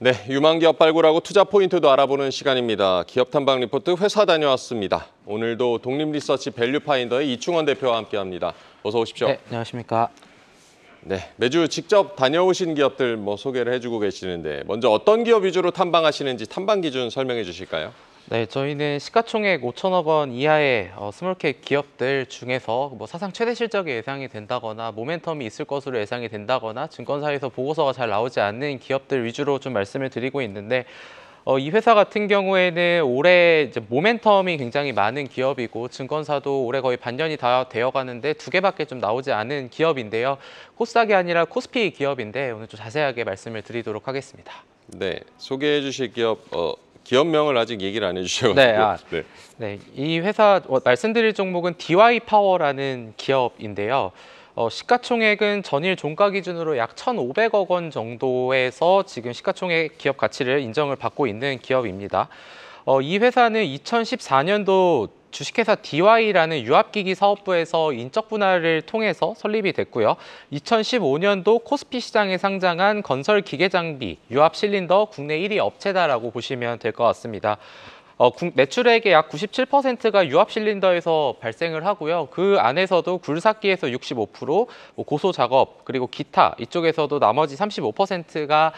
네, 유망기업 발굴하고 투자 포인트도 알아보는 시간입니다. 기업 탐방 리포트 회사 다녀왔습니다. 오늘도 독립리서치 밸류파인더의 이충헌 대표와 함께합니다. 어서 오십시오. 네, 안녕하십니까. 네, 매주 직접 다녀오신 기업들 소개를 해주고 계시는데 먼저 어떤 기업 위주로 탐방하시는지 탐방 기준 설명해 주실까요? 네, 저희는 시가총액 5천억 원 이하의 스몰캡 기업들 중에서 사상 최대 실적이 예상이 된다거나 모멘텀이 있을 것으로 예상이 된다거나 증권사에서 보고서가 잘 나오지 않는 기업들 위주로 좀 말씀을 드리고 있는데 이 회사 같은 경우에는 올해 이제 모멘텀이 굉장히 많은 기업이고 증권사도 올해 거의 반년이 다 되어가는데 2개밖에 좀 나오지 않은 기업인데요. 코스닥이 아니라 코스피 기업인데 오늘 좀 자세하게 말씀을 드리도록 하겠습니다. 네, 소개해 주실 기업 기업명을 아직 얘기를 안 해주셔서. 네, 네, 이 회사 말씀드릴 종목은 DY파워라는 기업인데요. 시가총액은 전일 종가 기준으로 약 1,500억 원 정도에서 지금 시가총액 기업 가치를 인정을 받고 있는 기업입니다. 이 회사는 2014년도 주식회사 DY라는 유압기기 사업부에서 인적 분할을 통해서 설립이 됐고요. 2015년도 코스피 시장에 상장한 건설 기계 장비, 유압실린더 국내 1위 업체다라고 보시면 될 것 같습니다. 매출액의 약 97%가 유압실린더에서 발생을 하고요. 그 안에서도 굴삭기에서 65%, 고소작업, 그리고 기타 이쪽에서도 나머지 35%가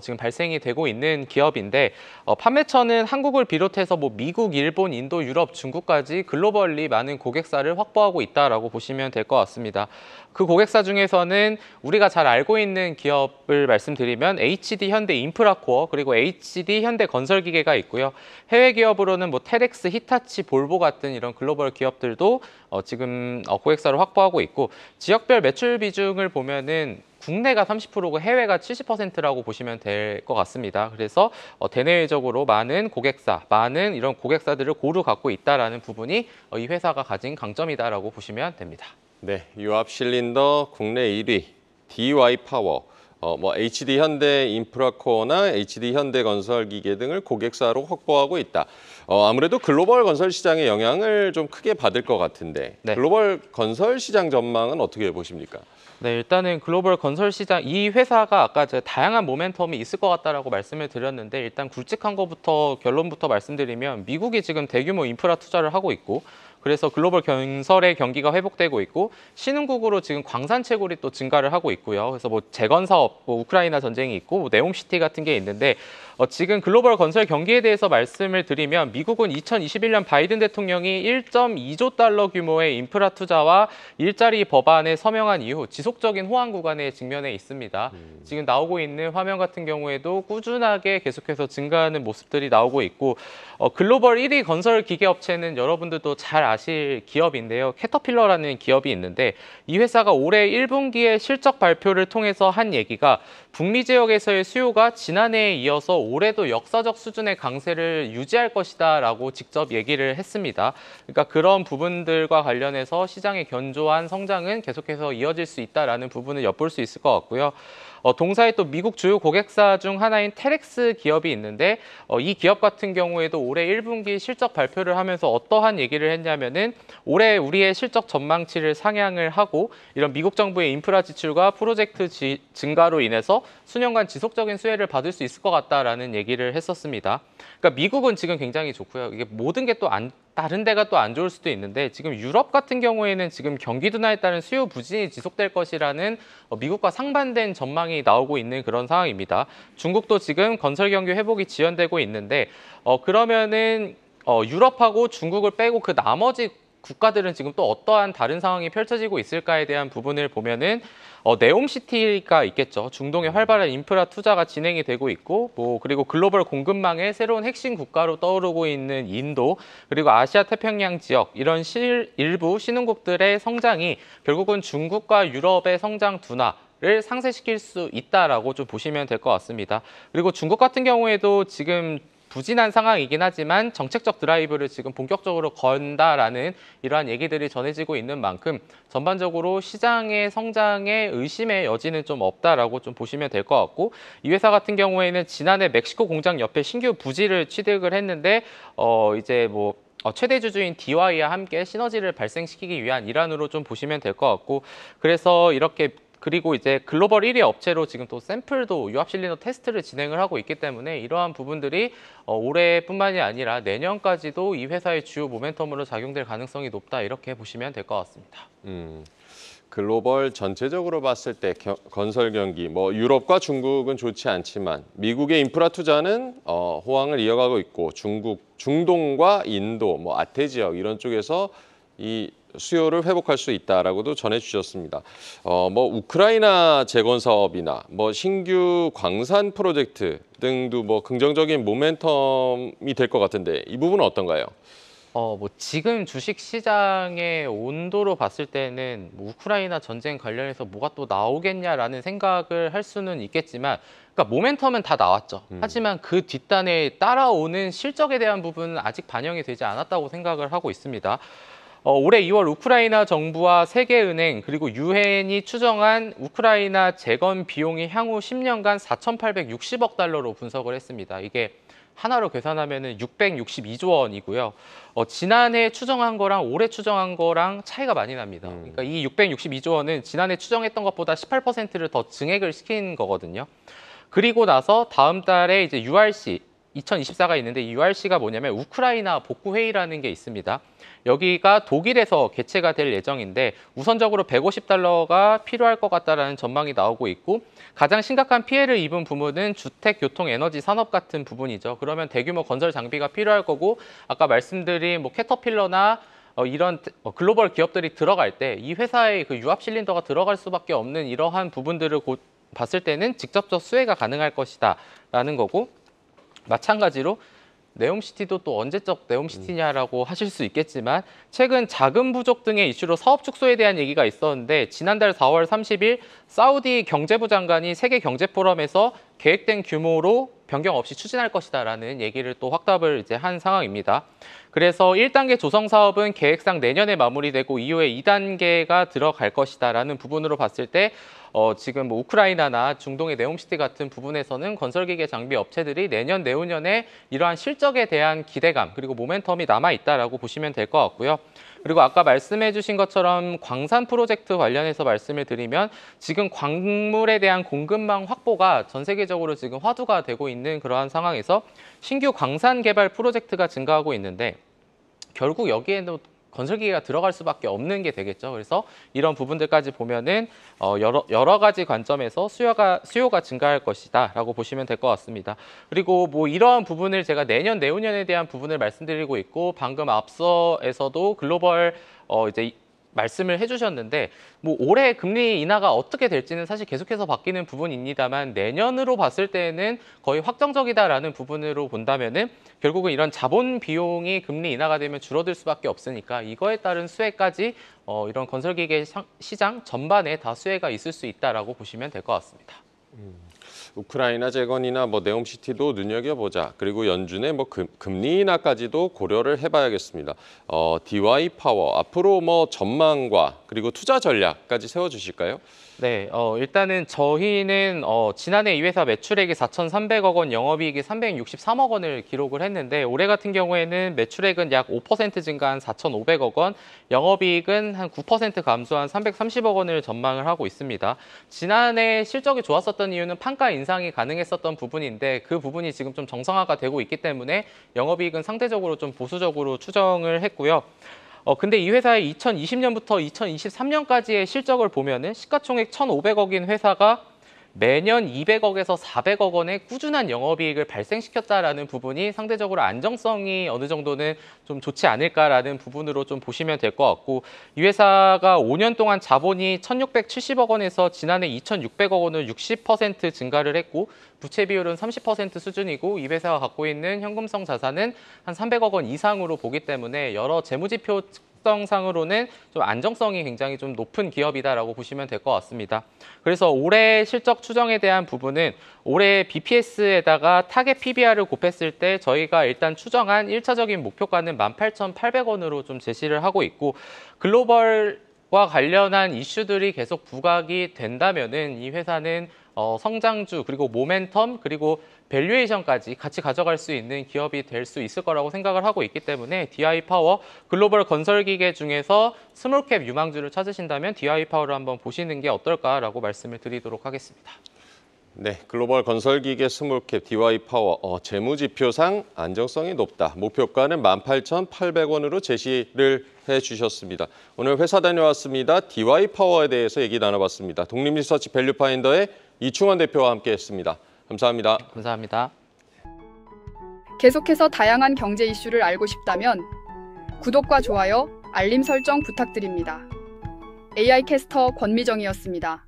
지금 발생이 되고 있는 기업인데 판매처는 한국을 비롯해서 미국, 일본, 인도, 유럽, 중국까지 글로벌리 많은 고객사를 확보하고 있다라고 보시면 될 것 같습니다. 그 고객사 중에서는 우리가 잘 알고 있는 기업을 말씀드리면 HD현대인프라코어, 그리고 HD현대건설기계가 있고요. 해외 기업으로는 테렉스, 히타치, 볼보 같은 이런 글로벌 기업들도 지금 고객사를 확보하고 있고 지역별 매출 비중을 보면은 국내가 30%고 해외가 70%라고 보시면 될 것 같습니다. 그래서 대내외적으로 많은 고객사, 많은 이런 고객사들을 고루 갖고 있다라는 부분이 이 회사가 가진 강점이다라고 보시면 됩니다. 네, 유압실린더 국내 1위, DY파워, HD현대인프라코어나 HD현대건설기계 등을 고객사로 확보하고 있다. 아무래도 글로벌 건설 시장의 영향을 좀 크게 받을 것 같은데 네. 글로벌 건설 시장 전망은 어떻게 보십니까? 네, 일단은 글로벌 건설 시장, 이 회사가 아까 제가 다양한 모멘텀이 있을 것 같다라고 말씀을 드렸는데 일단 굵직한 것부터 결론부터 말씀드리면 미국이 지금 대규모 인프라 투자를 하고 있고 그래서 글로벌 건설의 경기가 회복되고 있고 신흥국으로 지금 광산 채굴이 또 증가를 하고 있고요. 그래서 재건 사업, 우크라이나 전쟁이 있고 네옴시티 같은 게 있는데 지금 글로벌 건설 경기에 대해서 말씀을 드리면 미국은 2021년 바이든 대통령이 1.2조 달러 규모의 인프라 투자와 일자리 법안에 서명한 이후 지속적인 호황 구간에 직면해 있습니다. 지금 나오고 있는 화면 같은 경우에도 꾸준하게 계속해서 증가하는 모습들이 나오고 있고 글로벌 1위 건설 기계 업체는 여러분들도 잘 아실 기업인데요. 캐터필러라는 기업이 있는데 이 회사가 올해 1분기에 실적 발표를 통해서 한 얘기가 북미 지역에서의 수요가 지난해에 이어서 올해도 역사적 수준의 강세를 유지할 것이다라고 직접 얘기를 했습니다. 그러니까 그런 부분들과 관련해서 시장의 견조한 성장은 계속해서 이어질 수 있다라는 부분을 엿볼 수 있을 것 같고요. 동사에 또 미국 주요 고객사 중 하나인 테렉스 기업이 있는데 이 기업 같은 경우에도 올해 1분기 실적 발표를 하면서 어떠한 얘기를 했냐면은 올해 우리의 실적 전망치를 상향을 하고 이런 미국 정부의 인프라 지출과 프로젝트 증가로 인해서 수년간 지속적인 수혜를 받을 수 있을 것 같다라는 얘기를 했었습니다. 그러니까 미국은 지금 굉장히 좋고요. 이게 모든 게 또 다른 데가 또 안 좋을 수도 있는데 지금 유럽 같은 경우에는 지금 경기 둔화에 따른 수요 부진이 지속될 것이라는 미국과 상반된 전망이 나오고 있는 그런 상황입니다. 중국도 지금 건설 경기 회복이 지연되고 있는데 그러면은 유럽하고 중국을 빼고 그 나머지 국가들은 지금 또 어떠한 다른 상황이 펼쳐지고 있을까에 대한 부분을 보면은 네옴시티가 있겠죠. 중동의 활발한 인프라 투자가 진행이 되고 있고 그리고 글로벌 공급망의 새로운 핵심 국가로 떠오르고 있는 인도 그리고 아시아 태평양 지역 이런 일부 신흥국들의 성장이 결국은 중국과 유럽의 성장 둔화를 상쇄시킬 수 있다라고 좀 보시면 될 것 같습니다. 그리고 중국 같은 경우에도 지금 부진한 상황이긴 하지만 정책적 드라이브를 지금 본격적으로 건다라는 이러한 얘기들이 전해지고 있는 만큼 전반적으로 시장의 성장에 의심의 여지는 좀 없다라고 좀 보시면 될 것 같고 이 회사 같은 경우에는 지난해 멕시코 공장 옆에 신규 부지를 취득을 했는데 이제 최대 주주인 DY와 함께 시너지를 발생시키기 위한 일환으로 좀 보시면 될 것 같고 그래서 이렇게 그리고 이제 글로벌 1위 업체로 지금 또 샘플도 유압실린더 테스트를 진행을 하고 있기 때문에 이러한 부분들이 올해뿐만이 아니라 내년까지도 이 회사의 주요 모멘텀으로 작용될 가능성이 높다, 이렇게 보시면 될 것 같습니다. 글로벌 전체적으로 봤을 때 건설 경기, 뭐 유럽과 중국은 좋지 않지만 미국의 인프라 투자는 호황을 이어가고 있고, 중국, 중동과 인도, 뭐 아태 지역 이런 쪽에서 이 수요를 회복할 수 있다라고도 전해주셨습니다. 뭐 우크라이나 재건 사업이나 뭐 신규 광산 프로젝트 등도 뭐 긍정적인 모멘텀이 될 것 같은데 이 부분은 어떤가요? 뭐 지금 주식 시장의 온도로 봤을 때는 뭐 우크라이나 전쟁 관련해서 뭐가 또 나오겠냐라는 생각을 할 수는 있겠지만, 그러니까 모멘텀은 다 나왔죠. 하지만 그 뒷단에 따라오는 실적에 대한 부분은 아직 반영이 되지 않았다고 생각을 하고 있습니다. 올해 2월 우크라이나 정부와 세계은행 그리고 유엔이 추정한 우크라이나 재건 비용이 향후 10년간 4,860억 달러로 분석을 했습니다. 이게 하나로 계산하면 662조 원이고요. 지난해 추정한 거랑 올해 추정한 거랑 차이가 많이 납니다. 그러니까 이 662조 원은 지난해 추정했던 것보다 18%를 더 증액을 시킨 거거든요. 그리고 나서 다음 달에 이제 URC 2024가 있는데, 이 URC가 뭐냐면 우크라이나 복구회의라는 게 있습니다. 여기가 독일에서 개최가 될 예정인데 우선적으로 150달러가 필요할 것 같다라는 전망이 나오고 있고, 가장 심각한 피해를 입은 부문은 주택, 교통, 에너지, 산업 같은 부분이죠. 그러면 대규모 건설 장비가 필요할 거고, 아까 말씀드린 뭐 캐터필러나 이런 글로벌 기업들이 들어갈 때 이 회사의 그 유압 실린더가 들어갈 수밖에 없는 이러한 부분들을 봤을 때는 직접적 수혜가 가능할 것이다라는 거고, 마찬가지로 네옴시티도 또 언제적 네옴시티냐라고 하실 수 있겠지만, 최근 자금 부족 등의 이슈로 사업 축소에 대한 얘기가 있었는데 지난달 4월 30일 사우디 경제부 장관이 세계 경제 포럼에서 계획된 규모로 변경 없이 추진할 것이다라는 얘기를 또 확답을 이제 한 상황입니다. 그래서 1단계 조성 사업은 계획상 내년에 마무리되고 이후에 2단계가 들어갈 것이다라는 부분으로 봤을 때 지금 뭐 우크라이나나 중동의 네옴시티 같은 부분에서는 건설기계 장비 업체들이 내년, 내후년에 이러한 실적에 대한 기대감 그리고 모멘텀이 남아있다라고 보시면 될 것 같고요. 그리고 아까 말씀해 주신 것처럼 광산 프로젝트 관련해서 말씀을 드리면, 지금 광물에 대한 공급망 확보가 전 세계적으로 지금 화두가 되고 있는 그러한 상황에서 신규 광산 개발 프로젝트가 증가하고 있는데 결국 여기에도 건설기계가 들어갈 수밖에 없는 게 되겠죠. 그래서 이런 부분들까지 보면은 여러 가지 관점에서 수요가 증가할 것이다라고 보시면 될 것 같습니다. 그리고 뭐 이러한 부분을 제가 내년, 내후년에 대한 부분을 말씀드리고 있고, 방금 앞서에서도 글로벌 이제 말씀을 해주셨는데, 뭐 올해 금리 인하가 어떻게 될지는 사실 계속해서 바뀌는 부분입니다만 내년으로 봤을 때는 거의 확정적이다라는 부분으로 본다면은 결국은 이런 자본 비용이 금리 인하가 되면 줄어들 수밖에 없으니까 이거에 따른 수혜까지 이런 건설기계 시장 전반에 다 수혜가 있을 수 있다라고 보시면 될 것 같습니다. 우크라이나 재건이나 뭐 네옴시티도 눈여겨보자. 그리고 연준의 뭐 금리 인하까지도 고려를 해봐야겠습니다. DY파워 앞으로 뭐 전망과 그리고 투자 전략까지 세워주실까요? 네, 일단은 저희는 지난해 이 회사 매출액이 4,300억 원, 영업이익이 363억 원을 기록을 했는데, 올해 같은 경우에는 매출액은 약 5% 증가한 4,500억 원, 영업이익은 한 9% 감소한 330억 원을 전망을 하고 있습니다. 지난해 실적이 좋았었던 이유는 판가 인상이 가능했었던 부분인데 그 부분이 지금 좀 정상화가 되고 있기 때문에 영업이익은 상대적으로 좀 보수적으로 추정을 했고요. 근데 이 회사의 2020년부터 2023년까지의 실적을 보면은 시가총액 1,500억인 회사가 매년 200억에서 400억 원의 꾸준한 영업이익을 발생시켰다라는 부분이 상대적으로 안정성이 어느 정도는 좀 좋지 않을까라는 부분으로 좀 보시면 될 것 같고, 이 회사가 5년 동안 자본이 1,670억 원에서 지난해 2,600억 원을 60% 증가를 했고, 부채 비율은 30% 수준이고, 이 회사가 갖고 있는 현금성 자산은 한 300억 원 이상으로 보기 때문에 여러 재무지표 상으로는 좀 안정성이 굉장히 좀 높은 기업이다라고 보시면 될 것 같습니다. 그래서 올해 실적 추정에 대한 부분은 올해 BPS에다가 타겟 PBR을 곱했을 때 저희가 일단 추정한 1차적인 목표가는 18,800원으로 좀 제시를 하고 있고, 글로벌과 관련한 이슈들이 계속 부각이 된다면은 이 회사는 성장주, 그리고 모멘텀, 그리고 밸류에이션까지 같이 가져갈 수 있는 기업이 될 수 있을 거라고 생각을 하고 있기 때문에 DY파워 글로벌 건설기계 중에서 스몰캡 유망주를 찾으신다면 DY파워를 한번 보시는 게 어떨까라고 말씀을 드리도록 하겠습니다. 네, 글로벌 건설기계 스몰캡 DY파워 재무지표상 안정성이 높다. 목표가는 18,800원으로 제시를 해주셨습니다. 오늘 회사 다녀왔습니다. DY파워에 대해서 얘기 나눠봤습니다. 독립리서치 밸류파인더의 이충헌 대표와 함께했습니다. 감사합니다. 감사합니다. 계속해서 다양한 경제 이슈를 알고 싶다면 구독과 좋아요, 알림 설정 부탁드립니다. AI캐스터 권미정이었습니다.